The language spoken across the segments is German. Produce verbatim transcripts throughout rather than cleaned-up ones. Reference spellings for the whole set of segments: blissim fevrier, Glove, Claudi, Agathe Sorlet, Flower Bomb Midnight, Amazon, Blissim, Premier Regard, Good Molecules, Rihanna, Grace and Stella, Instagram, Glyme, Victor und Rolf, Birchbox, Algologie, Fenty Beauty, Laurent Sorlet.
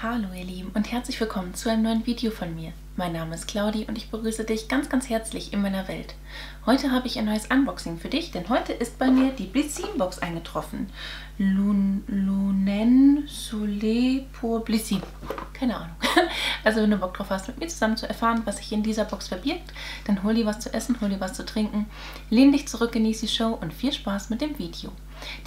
Hallo ihr Lieben und herzlich willkommen zu einem neuen Video von mir. Mein Name ist Claudi und ich begrüße dich ganz ganz herzlich in meiner Welt. Heute habe ich ein neues Unboxing für dich, denn heute ist bei mir die Blissim Box eingetroffen. Laurent Sorlet pour Blissim. Keine Ahnung. Also wenn du Bock drauf hast, mit mir zusammen zu erfahren, was sich in dieser Box verbirgt, dann hol dir was zu essen, hol dir was zu trinken, lehn dich zurück, genieß die Show und viel Spaß mit dem Video.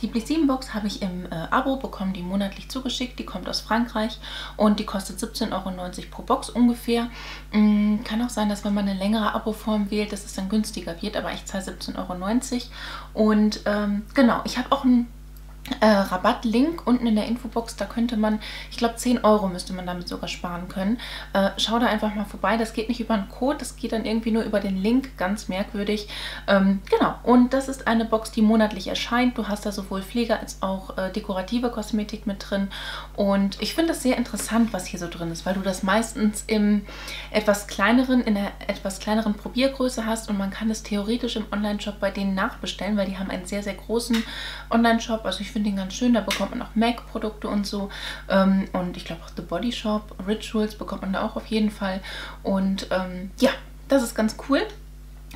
Die Blissim-Box habe ich im äh, Abo bekommen, die monatlich zugeschickt, die kommt aus Frankreich und die kostet siebzehn Euro neunzig pro Box ungefähr. Mm, kann auch sein, dass wenn man eine längere Aboform wählt, dass es dann günstiger wird, aber ich zahle siebzehn Euro neunzig und ähm, genau, ich habe auch einen äh, Rabattlink unten in der Infobox, da könnte man, ich glaube zehn Euro müsste man damit sogar sparen können. Äh, schau da einfach mal vorbei, das geht nicht über einen Code, das geht dann irgendwie nur über den Link, ganz merkwürdig. Ähm, genau, und das ist eine Box, die monatlich erscheint, du hast da sowohl Pflege als auch äh, dekorative Kosmetik mit drin und ich finde das sehr interessant, was hier so drin ist, weil du das meistens im etwas kleineren, in der etwas kleineren Probiergröße hast und man kann das theoretisch im Online-Shop bei denen nachbestellen, weil die haben einen sehr, sehr großen Online-Shop, also ich Ich finde den ganz schön, da bekommt man auch M A C-Produkte und so und ich glaube auch The Body Shop, Rituals bekommt man da auch auf jeden Fall und ähm, ja, das ist ganz cool,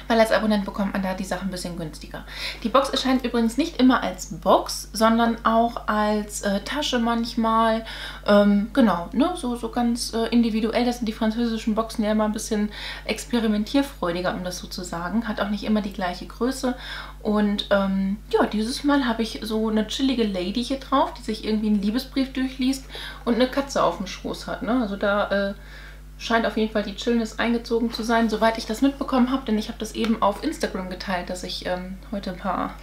weil als Abonnent bekommt man da die Sachen ein bisschen günstiger. Die Box erscheint übrigens nicht immer als Box, sondern auch als äh, Tasche manchmal, ähm, genau, ne? so, so ganz äh, individuell, das sind die französischen Boxen ja immer ein bisschen experimentierfreudiger, um das so zu sagen, hat auch nicht immer die gleiche Größe. Und ähm, ja, dieses Mal habe ich so eine chillige Lady hier drauf, die sich irgendwie einen Liebesbrief durchliest und eine Katze auf dem Schoß hat. Ne? Also da äh, scheint auf jeden Fall die Chillness eingezogen zu sein, soweit ich das mitbekommen habe. Denn ich habe das eben auf Instagram geteilt, dass ich ähm, heute ein paar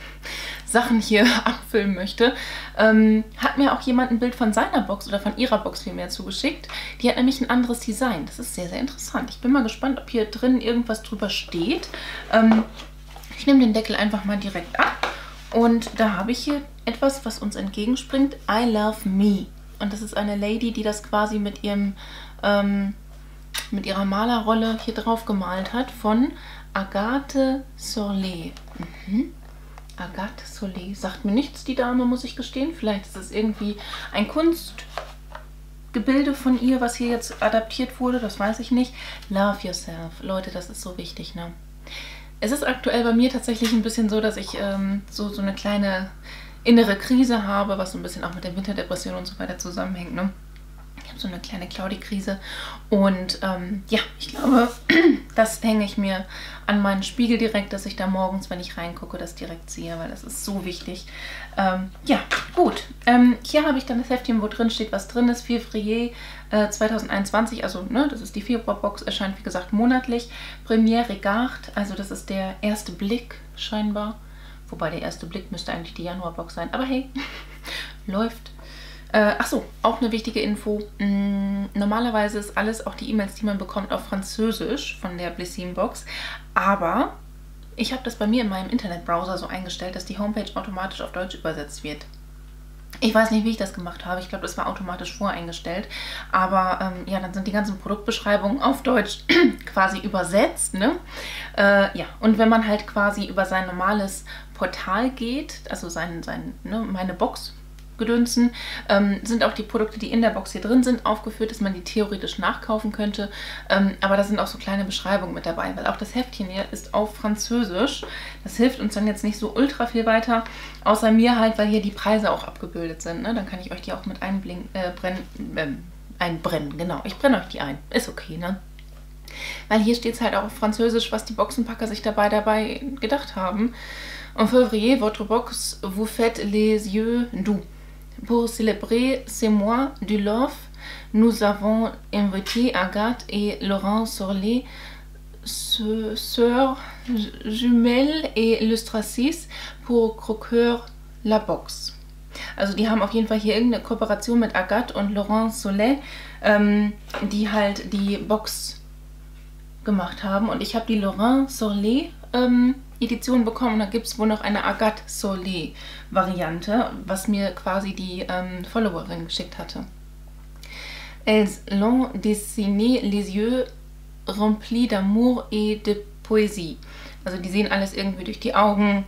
Sachen hier abfilmen möchte. Ähm, hat mir auch jemand ein Bild von seiner Box oder von ihrer Box vielmehr zugeschickt. Die hat nämlich ein anderes Design. Das ist sehr, sehr interessant. Ich bin mal gespannt, ob hier drin irgendwas drüber steht. Ähm, Ich nehme den Deckel einfach mal direkt ab und da habe ich hier etwas, was uns entgegenspringt. I love me. Und das ist eine Lady, die das quasi mit ihrem ähm, mit ihrer Malerrolle hier drauf gemalt hat von Agathe Sorlet. Mhm. Agathe Sorlet. Sagt mir nichts, die Dame, muss ich gestehen. Vielleicht ist es irgendwie ein Kunstgebilde von ihr, was hier jetzt adaptiert wurde. Das weiß ich nicht. Love yourself. Leute, das ist so wichtig, ne? Es ist aktuell bei mir tatsächlich ein bisschen so, dass ich ähm, so, so eine kleine innere Krise habe, was so ein bisschen auch mit der Winterdepression und so weiter zusammenhängt. Ne? Ich habe so eine kleine Claudi-Krise und ähm, ja, ich glaube, das hänge ich mir an meinen Spiegel direkt, dass ich da morgens, wenn ich reingucke, das direkt sehe, weil das ist so wichtig. Ähm, ja, gut. Ähm, hier habe ich dann das Heftchen, wo drin steht, was drin ist. Février äh, zwanzig einundzwanzig, also ne, das ist die Februarbox, erscheint wie gesagt monatlich. Premier Regard, also das ist der erste Blick scheinbar. Wobei der erste Blick müsste eigentlich die Januarbox sein, aber hey, läuft. Äh, Achso, auch eine wichtige Info. Mh, normalerweise ist alles, auch die E-Mails, die man bekommt, auf Französisch von der Blissim-Box. Aber ich habe das bei mir in meinem Internetbrowser so eingestellt, dass die Homepage automatisch auf Deutsch übersetzt wird. Ich weiß nicht, wie ich das gemacht habe. Ich glaube, das war automatisch voreingestellt. Aber ähm, ja, dann sind die ganzen Produktbeschreibungen auf Deutsch quasi übersetzt. Ne? Äh, ja, und wenn man halt quasi über sein normales Portal geht, also sein, sein, ne, meine Box, Gedönsen, ähm, sind auch die Produkte, die in der Box hier drin sind, aufgeführt, dass man die theoretisch nachkaufen könnte. Ähm, aber da sind auch so kleine Beschreibungen mit dabei, weil auch das Heftchen hier ist auf Französisch. Das hilft uns dann jetzt nicht so ultra viel weiter, außer mir halt, weil hier die Preise auch abgebildet sind. Ne? Dann kann ich euch die auch mit einbrennen, äh, einbrennen, genau. Ich brenne euch die ein. Ist okay, ne? Weil hier steht es halt auch auf Französisch, was die Boxenpacker sich dabei dabei gedacht haben. En février, votre box, vous faites les yeux doux. Pour célébrer ces mois du love, nous avons invité Agathe et Laurent Sorlet, sœurs jumelles et illustratrices, pour croqueur la boxe. Also die haben auf jeden Fall hier irgendeine Kooperation mit Agathe und Laurent Sorlet, ähm, die halt die Box gemacht haben. Und ich habe die Laurent Sorlet ähm, Edition bekommen. Da gibt es wohl noch eine Agathe Sorlet Variante, was mir quasi die ähm, Followerin geschickt hatte. Elles l'ont dessiné les yeux remplis d'amour et de poésie. Also die sehen alles irgendwie durch die Augen.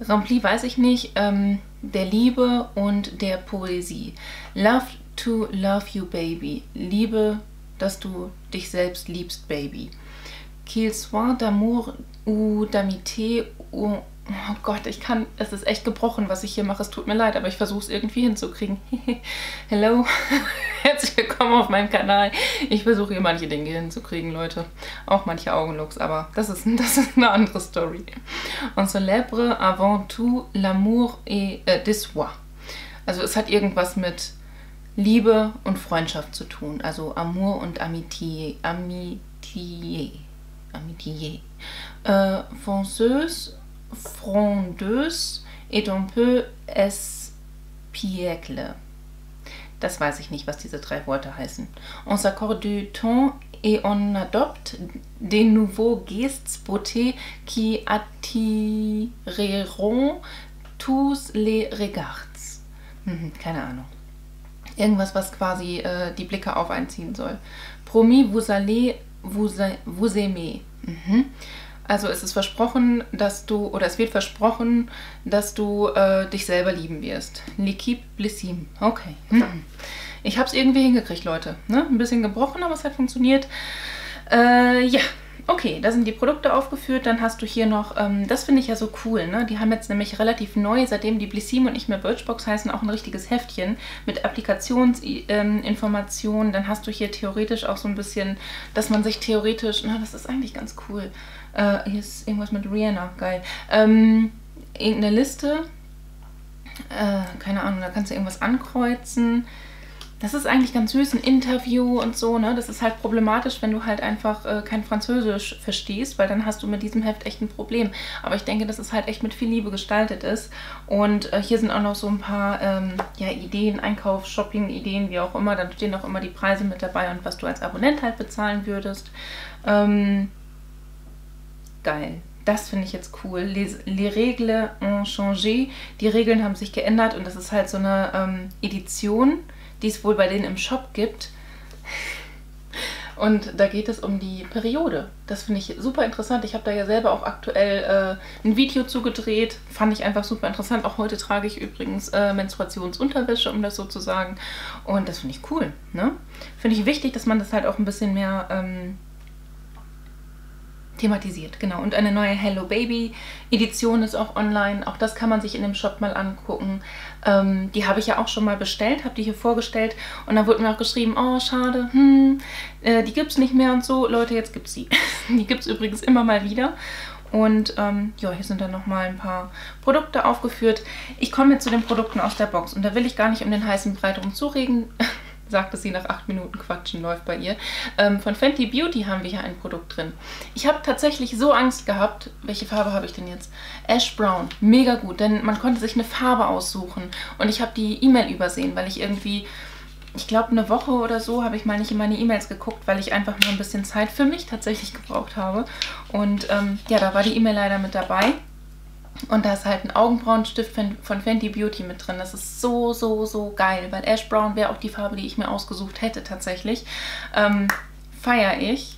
Rempli weiß ich nicht, ähm, der Liebe und der Poesie. Love to love you, baby. Liebe, dass du dich selbst liebst, baby. Qu'il soit d'amour ou d'amitié ou... Oh Gott, ich kann... Es ist echt gebrochen, was ich hier mache. Es tut mir leid, aber ich versuche es irgendwie hinzukriegen. Hello. Herzlich willkommen auf meinem Kanal. Ich versuche hier manche Dinge hinzukriegen, Leute. Auch manche Augenlooks, aber das ist, das ist eine andere Story. On célèbre avant tout l'amour et äh, de soi. Also es hat irgendwas mit Liebe und Freundschaft zu tun. Also Amour und Amitié. Amitié. Amitié. Äh, Fonceuse, frondeuse et un peu espiègle. Das weiß ich nicht, was diese drei Worte heißen. On s'accorde du temps et on adopte des nouveaux gestes beauté qui attireront tous les regards. Hm, keine Ahnung. Irgendwas, was quasi äh, die Blicke auf einziehen soll. Promis, vous allez vous, vous aimer. Mhm. Also es ist versprochen, dass du, oder es wird versprochen, dass du äh, dich selber lieben wirst. L'équipe Blissim. Okay. Mhm. Ich habe es irgendwie hingekriegt, Leute. Ne? Ein bisschen gebrochen, aber es hat funktioniert. Äh, ja. Okay, da sind die Produkte aufgeführt. Dann hast du hier noch, ähm, das finde ich ja so cool, ne? Die haben jetzt nämlich relativ neu, seitdem die Blissim und nicht mehr Birchbox heißen, auch ein richtiges Heftchen mit Applikationsinformationen. Ähm, dann hast du hier theoretisch auch so ein bisschen, dass man sich theoretisch, na, das ist eigentlich ganz cool. Äh, hier ist irgendwas mit Rihanna, geil. Ähm, irgendeine Liste, äh, keine Ahnung, da kannst du irgendwas ankreuzen. Das ist eigentlich ganz süß, ein Interview und so, ne? Das ist halt problematisch, wenn du halt einfach äh, kein Französisch verstehst, weil dann hast du mit diesem Heft echt ein Problem. Aber ich denke, dass es halt echt mit viel Liebe gestaltet ist. Und äh, hier sind auch noch so ein paar ähm, ja, Ideen, Einkauf, Shopping, Ideen, wie auch immer. Dann stehen auch immer die Preise mit dabei und was du als Abonnent halt bezahlen würdest. Ähm, geil. Das finde ich jetzt cool. Les, les règles ont changé. Die Regeln haben sich geändert und das ist halt so eine ähm, Edition, die es wohl bei denen im Shop gibt. Und da geht es um die Periode. Das finde ich super interessant. Ich habe da ja selber auch aktuell äh, ein Video zugedreht. Fand ich einfach super interessant. Auch heute trage ich übrigens äh, Menstruationsunterwäsche, um das so zu sagen. Und das finde ich cool. Ne? Finde ich wichtig, dass man das halt auch ein bisschen mehr ähm, thematisiert. Genau. Und eine neue Hello Baby Edition ist auch online. Auch das kann man sich in dem Shop mal angucken. Ähm, die habe ich ja auch schon mal bestellt, habe die hier vorgestellt und dann wurde mir auch geschrieben, oh schade, hm, äh, die gibt es nicht mehr und so. Leute, jetzt gibt es die. Die gibt es übrigens immer mal wieder. Und ähm, ja, hier sind dann nochmal ein paar Produkte aufgeführt. Ich komme jetzt zu den Produkten aus der Box und da will ich gar nicht um den heißen Brei drum zureden. Sagt es sie nach acht Minuten Quatschen, läuft bei ihr. Ähm, von Fenty Beauty haben wir hier ein Produkt drin. Ich habe tatsächlich so Angst gehabt. Welche Farbe habe ich denn jetzt? Ash Brown. Mega gut, denn man konnte sich eine Farbe aussuchen. Und ich habe die E-Mail übersehen, weil ich irgendwie, ich glaube eine Woche oder so, habe ich mal nicht in meine E-Mails geguckt, weil ich einfach nur ein bisschen Zeit für mich tatsächlich gebraucht habe. Und ähm, ja, da war die E-Mail leider mit dabei. Und da ist halt ein Augenbrauenstift von Fenty Beauty mit drin. Das ist so, so, so geil, weil Ash Brown wäre auch die Farbe, die ich mir ausgesucht hätte tatsächlich. Ähm, feiere ich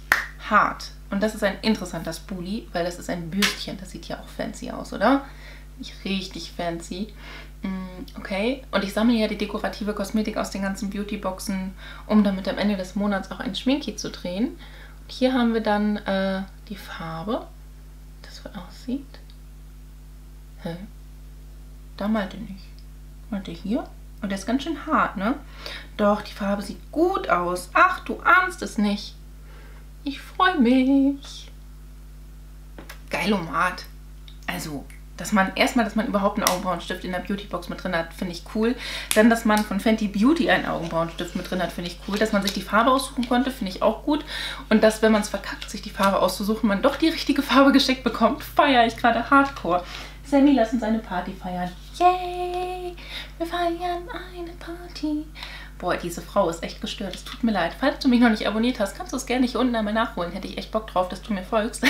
hart. Und das ist ein interessanter Spoolie, weil das ist ein Bürstchen. Das sieht ja auch fancy aus, oder? Nicht richtig fancy. Okay, und ich sammle ja die dekorative Kosmetik aus den ganzen Beauty-Boxen, um damit am Ende des Monats auch ein Schminki zu drehen. Und hier haben wir dann äh, die Farbe, das so aussieht. Hä? Da malte nicht. Malte hier. Und der ist ganz schön hart, ne? Doch, die Farbe sieht gut aus. Ach, du ahnst es nicht. Ich freue mich. Geilomat. Also, dass man erstmal, dass man überhaupt einen Augenbrauenstift in der Beautybox mit drin hat, finde ich cool. Dann, dass man von Fenty Beauty einen Augenbrauenstift mit drin hat, finde ich cool. Dass man sich die Farbe aussuchen konnte, finde ich auch gut. Und dass, wenn man es verkackt, sich die Farbe auszusuchen, man doch die richtige Farbe geschickt bekommt, feiere ich gerade hardcore. Sammy, lass uns eine Party feiern. Yay! Wir feiern eine Party. Boah, diese Frau ist echt gestört. Es tut mir leid. Falls du mich noch nicht abonniert hast, kannst du es gerne hier unten einmal nachholen. Hätte ich echt Bock drauf, dass du mir folgst.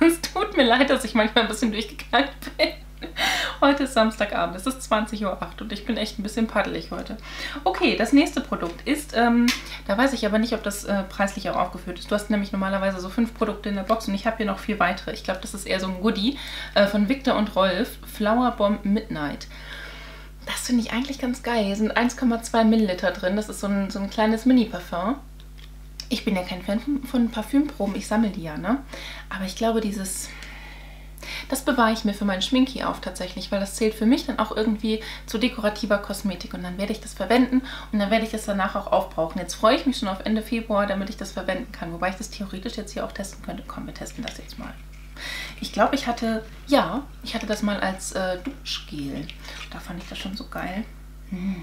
Es tut mir leid, dass ich manchmal ein bisschen durchgeknallt bin. Heute ist Samstagabend. Es ist zwanzig Uhr acht und ich bin echt ein bisschen paddelig heute. Okay, das nächste Produkt ist, ähm, da weiß ich aber nicht, ob das äh, preislich auch aufgeführt ist. Du hast nämlich normalerweise so fünf Produkte in der Box und ich habe hier noch vier weitere. Ich glaube, das ist eher so ein Goodie äh, von Victor und Rolf. Flower Bomb Midnight. Das finde ich eigentlich ganz geil. Hier sind eins Komma zwei Milliliter drin. Das ist so ein, so ein kleines Mini-Parfum. Ich bin ja kein Fan von, von Parfümproben. Ich sammle die ja, ne? Aber ich glaube, dieses... Das bewahre ich mir für meinen Schminki auf tatsächlich, weil das zählt für mich dann auch irgendwie zu dekorativer Kosmetik. Und dann werde ich das verwenden und dann werde ich das danach auch aufbrauchen. Jetzt freue ich mich schon auf Ende Februar, damit ich das verwenden kann. Wobei ich das theoretisch jetzt hier auch testen könnte. Komm, wir testen das jetzt mal. Ich glaube, ich hatte, ja, ich hatte das mal als äh, Duschgel. Da fand ich das schon so geil. Hm.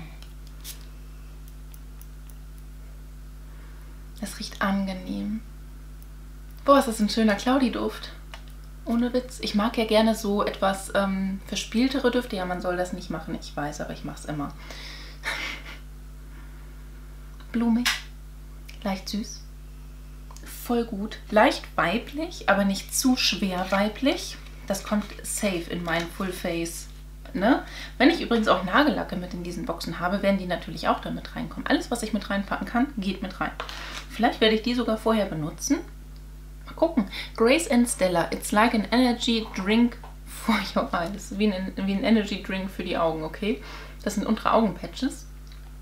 Das riecht angenehm. Boah, ist das ein schöner Claudi-Duft. Ohne Witz. Ich mag ja gerne so etwas ähm, verspieltere Düfte. Ja, man soll das nicht machen, ich weiß, aber ich mache es immer. Blumig, leicht süß, voll gut. Leicht weiblich, aber nicht zu schwer weiblich. Das kommt safe in meinen Full-Face, ne? Wenn ich übrigens auch Nagellacke mit in diesen Boxen habe, werden die natürlich auch da mit reinkommen. Alles, was ich mit reinpacken kann, geht mit rein. Vielleicht werde ich die sogar vorher benutzen. Mal gucken. Grace and Stella. It's like an energy drink for your eyes. Wie ein, wie ein Energy Drink für die Augen, okay? Das sind untere Augenpatches.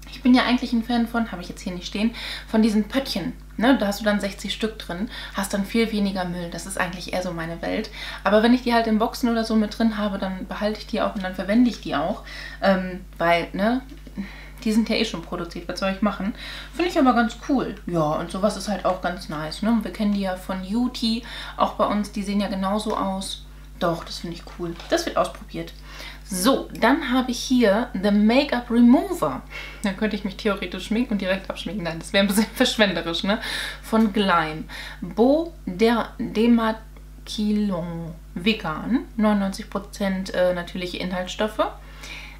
Ich bin ja eigentlich ein Fan von, habe ich jetzt hier nicht stehen, von diesen Pöttchen. Ne? Da hast du dann sechzig Stück drin, hast dann viel weniger Müll. Das ist eigentlich eher so meine Welt. Aber wenn ich die halt in Boxen oder so mit drin habe, dann behalte ich die auch und dann verwende ich die auch. Ähm, weil, ne... Die sind ja eh schon produziert, was soll ich machen? Finde ich aber ganz cool. Ja, und sowas ist halt auch ganz nice, ne? Wir kennen die ja von Beauty, auch bei uns, die sehen ja genauso aus. Doch, das finde ich cool. Das wird ausprobiert. So, dann habe ich hier The Make-up Remover. Dann könnte ich mich theoretisch schminken und direkt abschminken. Nein, das wäre ein bisschen verschwenderisch, ne? Von Glyme. Beau der Demakilon. Vegan. neunundneunzig Prozent äh, natürliche Inhaltsstoffe.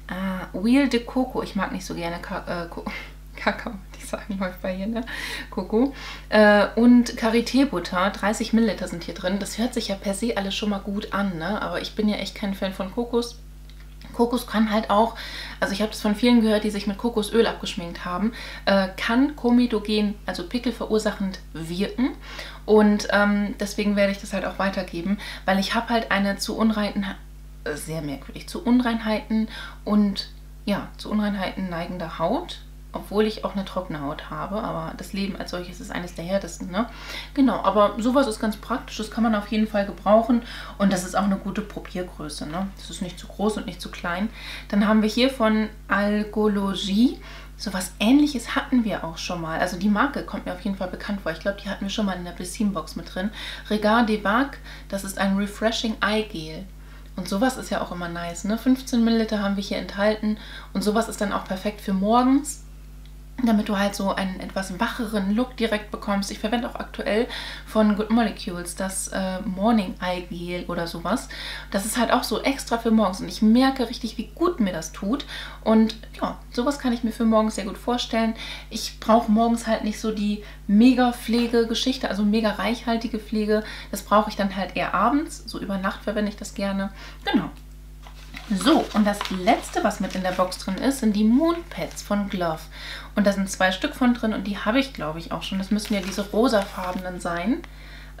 Ah, Huile de Coco. Ich mag nicht so gerne Ka äh, Kakao, die sagen läuft bei hier, ne? Coco. Äh, und Karité-Butter. dreißig Milliliter sind hier drin. Das hört sich ja per se alles schon mal gut an, ne? Aber ich bin ja echt kein Fan von Kokos. Kokos kann halt auch, also ich habe das von vielen gehört, die sich mit Kokosöl abgeschminkt haben, äh, kann komedogen, also pickelverursachend wirken. Und ähm, deswegen werde ich das halt auch weitergeben, weil ich habe halt eine zu unreinen... sehr merkwürdig, zu Unreinheiten und ja, zu Unreinheiten neigende Haut, obwohl ich auch eine trockene Haut habe, aber das Leben als solches ist eines der härtesten, ne? Genau, aber sowas ist ganz praktisch, das kann man auf jeden Fall gebrauchen und das ist auch eine gute Probiergröße, ne? Das ist nicht zu groß und nicht zu klein. Dann haben wir hier von Algologie, sowas Ähnliches hatten wir auch schon mal, also die Marke kommt mir auf jeden Fall bekannt vor, ich glaube, die hatten wir schon mal in der Blissim Box mit drin. Regard des Vagues, das ist ein Refreshing Eye Gel. Und sowas ist ja auch immer nice, ne? fünfzehn Milliliter haben wir hier enthalten. Und sowas ist dann auch perfekt für morgens, damit du halt so einen etwas wacheren Look direkt bekommst. Ich verwende auch aktuell von Good Molecules das äh, Morning Eye Gel oder sowas. Das ist halt auch so extra für morgens. Und ich merke richtig, wie gut mir das tut. Und ja, sowas kann ich mir für morgens sehr gut vorstellen. Ich brauche morgens halt nicht so die mega Pflegegeschichte, also mega reichhaltige Pflege. Das brauche ich dann halt eher abends. So über Nacht verwende ich das gerne. Genau. So, und das letzte, was mit in der Box drin ist, sind die Moonpads von Glove. Und da sind zwei Stück von drin und die habe ich, glaube ich, auch schon. Das müssen ja diese rosafarbenen sein.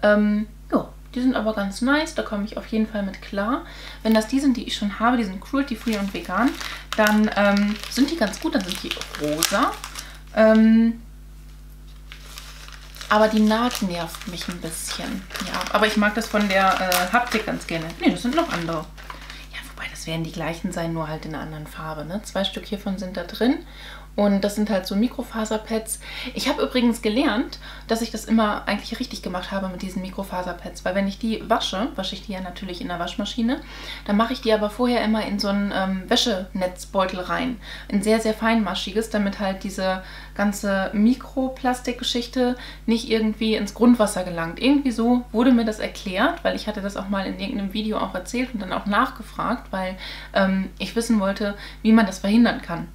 Ähm, ja, die sind aber ganz nice, da komme ich auf jeden Fall mit klar. Wenn das die sind, die ich schon habe, die sind cruelty-free und vegan, dann ähm, sind die ganz gut, dann sind die rosa. Ähm, aber die Naht nervt mich ein bisschen. Ja, aber ich mag das von der äh, Haptik ganz gerne. Ne, das sind noch andere. Das werden die gleichen sein, nur halt in einer anderen Farbe. Ne? Zwei Stück hiervon sind da drin und das sind halt so Mikrofaserpads. Ich habe übrigens gelernt, dass ich das immer eigentlich richtig gemacht habe mit diesen Mikrofaserpads, weil wenn ich die wasche, wasche ich die ja natürlich in der Waschmaschine, dann mache ich die aber vorher immer in so einen ähm, Wäschenetzbeutel rein. Ein sehr, sehr feinmaschiges, damit halt diese ganze Mikroplastikgeschichte nicht irgendwie ins Grundwasser gelangt. Irgendwie so wurde mir das erklärt, weil ich hatte das auch mal in irgendeinem Video auch erzählt und dann auch nachgefragt, weil ähm, ich wissen wollte, wie man das verhindern kann.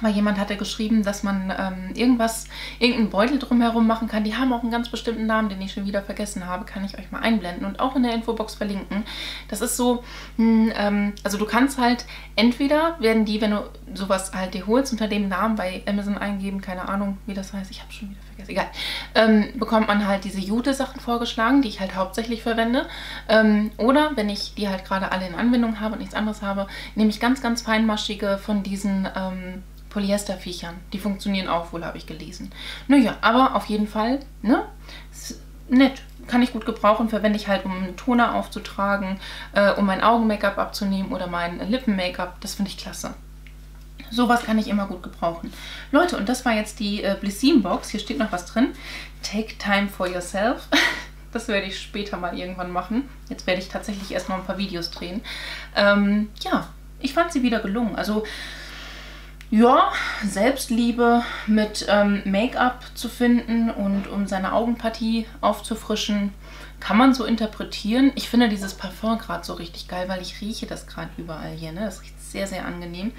Weil jemand hatte geschrieben, dass man ähm, irgendwas, irgendeinen Beutel drumherum machen kann. Die haben auch einen ganz bestimmten Namen, den ich schon wieder vergessen habe. Kann ich euch mal einblenden und auch in der Infobox verlinken. Das ist so, mh, ähm, also du kannst halt, entweder werden die, wenn du sowas halt dir holst, unter dem Namen bei Amazon eingeben, keine Ahnung, wie das heißt, ich habe schon wieder vergessen, egal. Ähm, bekommt man halt diese Jute-Sachen vorgeschlagen, die ich halt hauptsächlich verwende. Ähm, oder, wenn ich die halt gerade alle in Anwendung habe und nichts anderes habe, nehme ich ganz, ganz feinmaschige von diesen ähm, Polyesterviechern. Die funktionieren auch wohl, habe ich gelesen. Naja, aber auf jeden Fall, ne? Ist nett. Kann ich gut gebrauchen, verwende ich halt, um einen Toner aufzutragen, äh, um mein Augen-Make-up abzunehmen oder mein Lippen-Make-up. Das finde ich klasse. Sowas kann ich immer gut gebrauchen. Leute, und das war jetzt die äh, Blissim-Box. Hier steht noch was drin. Take time for yourself. Das werde ich später mal irgendwann machen. Jetzt werde ich tatsächlich erst noch ein paar Videos drehen. Ähm, ja, ich fand sie wieder gelungen. Also, ja, Selbstliebe mit ähm, Make-up zu finden und um seine Augenpartie aufzufrischen, kann man so interpretieren. Ich finde dieses Parfum gerade so richtig geil, weil ich rieche das gerade überall hier, ne? Das riecht sehr, sehr angenehm.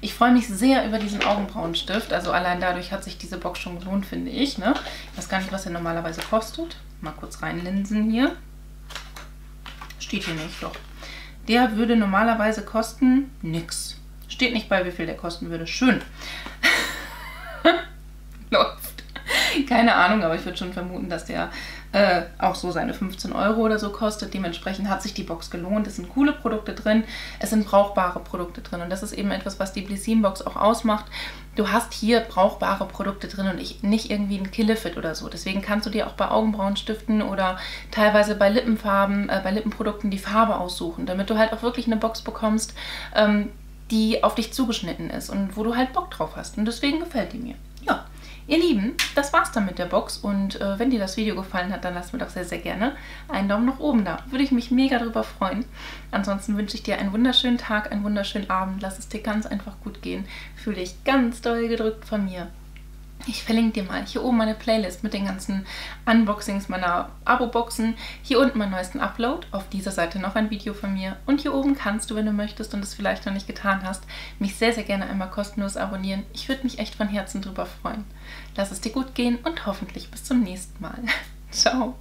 Ich freue mich sehr über diesen Augenbrauenstift. Also allein dadurch hat sich diese Box schon gelohnt, finde ich, ne? Ich weiß gar nicht, was er normalerweise kostet. Mal kurz reinlinsen hier. Steht hier nicht, doch. Der würde normalerweise kosten nix. Steht nicht bei, wie viel der kosten würde. Schön. Läuft. Keine Ahnung, aber ich würde schon vermuten, dass der äh, auch so seine fünfzehn Euro oder so kostet. Dementsprechend hat sich die Box gelohnt. Es sind coole Produkte drin, es sind brauchbare Produkte drin. Und das ist eben etwas, was die Blissim-Box auch ausmacht. Du hast hier brauchbare Produkte drin und ich, nicht irgendwie ein Killefit oder so. Deswegen kannst du dir auch bei Augenbrauenstiften oder teilweise bei Lippenfarben, äh, bei Lippenprodukten die Farbe aussuchen, damit du halt auch wirklich eine Box bekommst, ähm, die auf dich zugeschnitten ist und wo du halt Bock drauf hast. Und deswegen gefällt die mir. Ja, ihr Lieben, das war's dann mit der Box. Und äh, wenn dir das Video gefallen hat, dann lass mir doch sehr, sehr gerne einen Daumen nach oben da. Würde ich mich mega drüber freuen. Ansonsten wünsche ich dir einen wunderschönen Tag, einen wunderschönen Abend. Lass es dir ganz einfach gut gehen. Fühle dich ganz doll gedrückt von mir. Ich verlinke dir mal hier oben meine Playlist mit den ganzen Unboxings meiner Abo-Boxen. Hier unten meinen neuesten Upload, auf dieser Seite noch ein Video von mir. Und hier oben kannst du, wenn du möchtest und es vielleicht noch nicht getan hast, mich sehr, sehr gerne einmal kostenlos abonnieren. Ich würde mich echt von Herzen drüber freuen. Lass es dir gut gehen und hoffentlich bis zum nächsten Mal. Ciao!